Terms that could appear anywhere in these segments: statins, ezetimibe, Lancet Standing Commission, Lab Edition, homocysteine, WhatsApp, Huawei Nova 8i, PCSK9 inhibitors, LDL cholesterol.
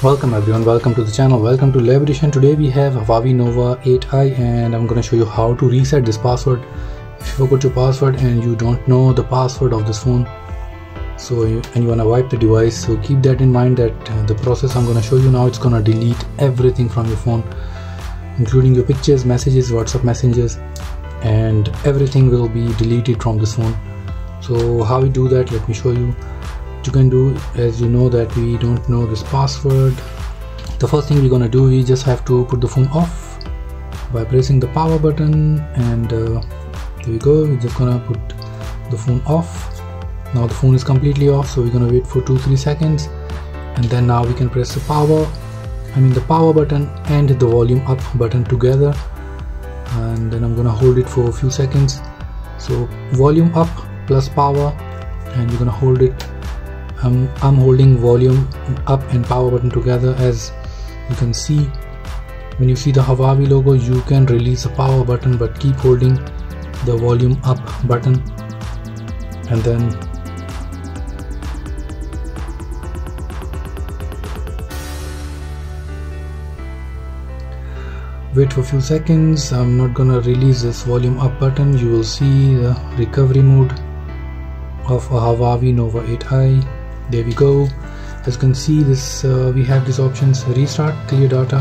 Welcome everyone, welcome to the channel, welcome to Lab Edition. Today we have Huawei Nova 8i and I'm going to show you how to reset this password. If you forgot your password and you don't know the password of this phone, and you want to wipe the device, so keep that in mind that the process I'm going to show you now, it's going to delete everything from your phone, including your pictures, messages, WhatsApp messages, and everything will be deleted from this phone. So how we do that, let me show you. You can do, as you know that we don't know this password, the first thing we're gonna do, we just have to put the phone off by pressing the power button, and there we go, we're just gonna put the phone off. Now the phone is completely off, so we're gonna wait for 2-3 seconds, and then now we can press the power button and the volume up button together, and then I'm gonna hold it for a few seconds. So volume up plus power, and you're gonna hold it. I'm holding volume up and power button together. As you can see, when you see the Huawei logo, you can release the power button, but keep holding the volume up button, and then wait for a few seconds. I'm not gonna release this volume up button. You will see the recovery mode of a Huawei Nova 8i. There we go. As you can see, this we have these options: restart, clear data,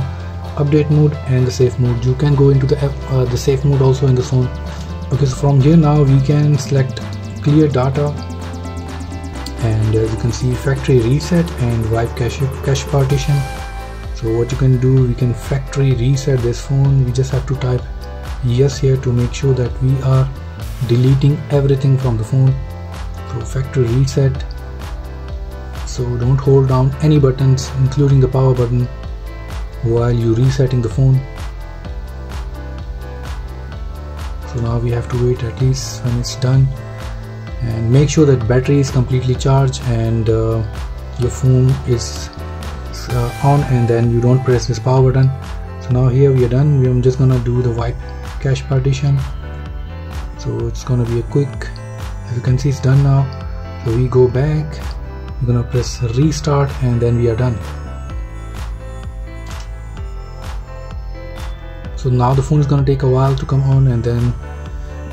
update mode, and the safe mode. You can go into the safe mode also in the phone. Okay, so from here now we can select clear data, and as you can see, factory reset and wipe cache partition. So what you can do, we can factory reset this phone. We just have to type yes here to make sure that we are deleting everything from the phone. So factory reset. So don't hold down any buttons, including the power button, while you're resetting the phone. So now we have to wait at least when it's done, and make sure that battery is completely charged and your phone is on, and then you don't press this power button. So now here we are done. I'm just gonna do the wipe cache partition. So it's gonna be a quick, as you can see, it's done now. So we go back. We're gonna press restart, and then we are done. So now the phone is gonna take a while to come on, and then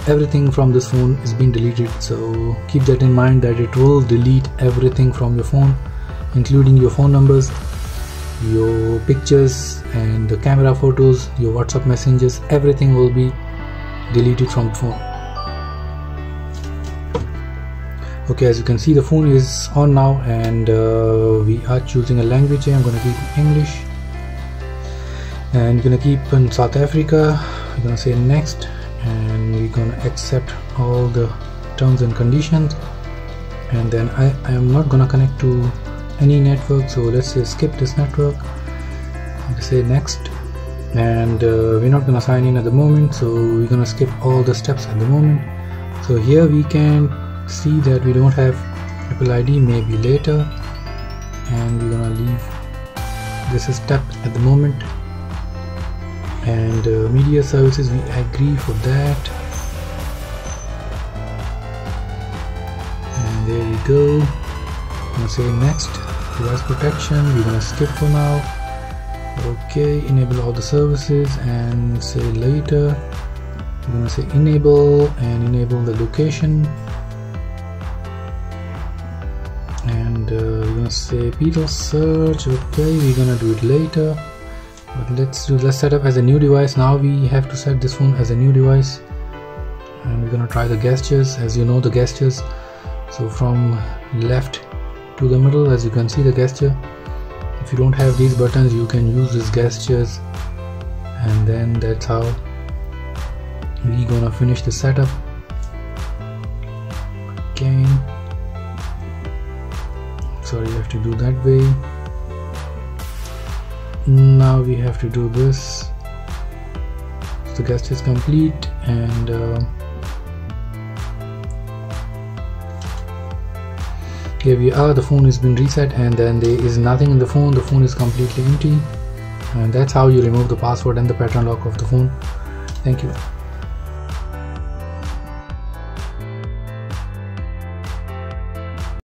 everything from this phone is being deleted. So keep that in mind that it will delete everything from your phone, including your phone numbers, your pictures and the camera photos, your WhatsApp messages. Everything will be deleted from the phone. Okay, as you can see, the phone is on now, and we are choosing a language here. I'm gonna keep English, and you're gonna keep in South Africa. You're gonna say next, and we're gonna accept all the terms and conditions, and then I am not gonna connect to any network, so let's say skip this network. I'll say next, and we're not gonna sign in at the moment, so we're gonna skip all the steps at the moment. So here we can see that we don't have Apple ID, maybe later, and we're gonna leave this step at the moment, and media services, we agree for that, and there you go. I'm gonna say next. Device protection, we're gonna skip for now. Okay, enable all the services and say later. We're gonna say enable, and enable the location. And we're gonna say Peter search. Okay, we're gonna do it later, but let's set up as a new device. Now we have to set this phone as a new device, and we're gonna try the gestures, as you know the gestures. So from left to the middle, as you can see the gesture. If you don't have these buttons, you can use these gestures, and then that's how we're gonna finish the setup. Okay. Sorry, you have to do that way. Now we have to do this. So the guest is complete, and here we are. The phone has been reset, and then there is nothing in the phone. The phone is completely empty, and that's how you remove the password and the pattern lock of the phone. Thank you.